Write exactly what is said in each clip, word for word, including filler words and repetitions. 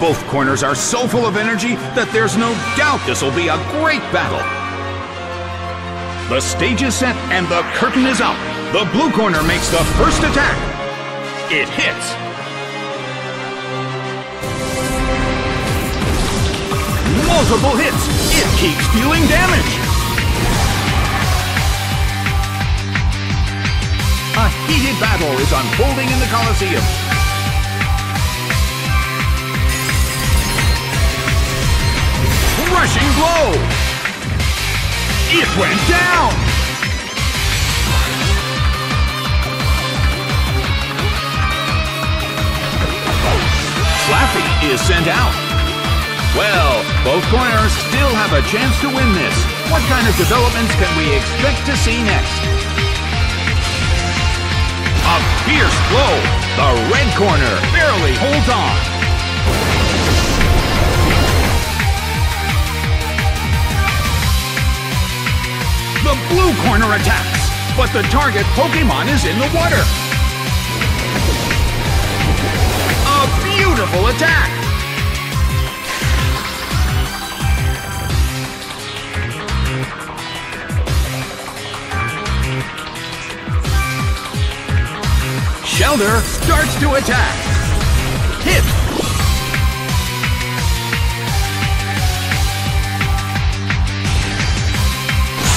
Both corners are so full of energy that there's no doubt this will be a great battle. The stage is set and the curtain is up. The blue corner makes the first attack. It hits. Multiple hits. It keeps dealing damage. A heated battle is unfolding in the Colosseum. Crushing blow. It went down. Flaaffy is sent out. Well, both corners still have a chance to win this. What kind of developments can we expect to see next? A fierce blow. The red corner barely holds on. The blue corner attacks, but the target Pokémon is in the water. A beautiful attack. Shellder starts to attack. Hit!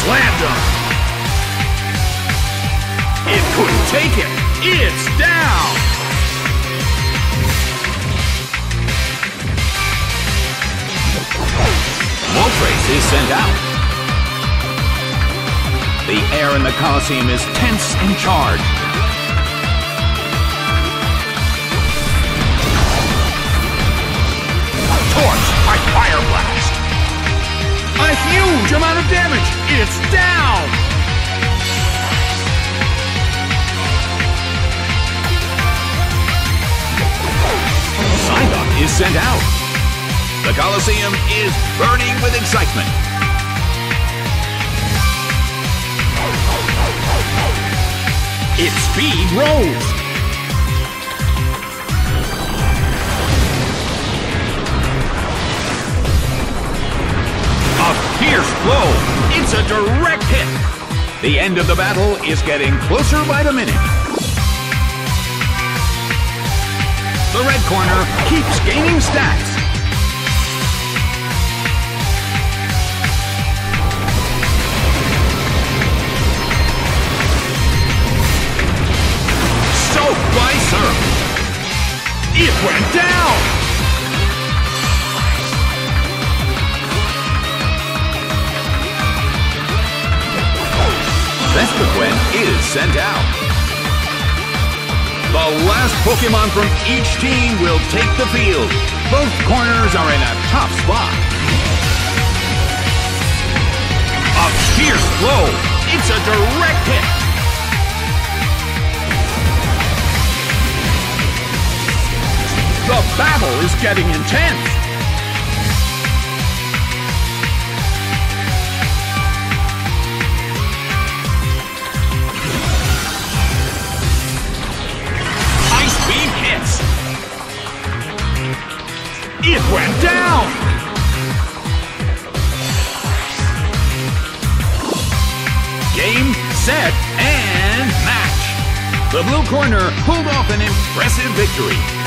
Slammed him! It couldn't take it! It's down! Moltres is sent out. The air in the Colosseum is tense and charged. By fire blast. A huge amount of damage. It's down. Psyduck is sent out. The Colosseum is burning with excitement. Its speed rose. Fierce blow. It's a direct hit. The end of the battle is getting closer by the minute. The red corner keeps gaining stats. Soaked by surf. It went down. Vespiquen is sent out. The last Pokémon from each team will take the field. Both corners are in a tough spot. A fierce blow. It's a direct hit. The battle is getting intense. It went down! Game, set, and match! The blue corner pulled off an impressive victory.